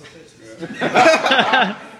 that's what it is.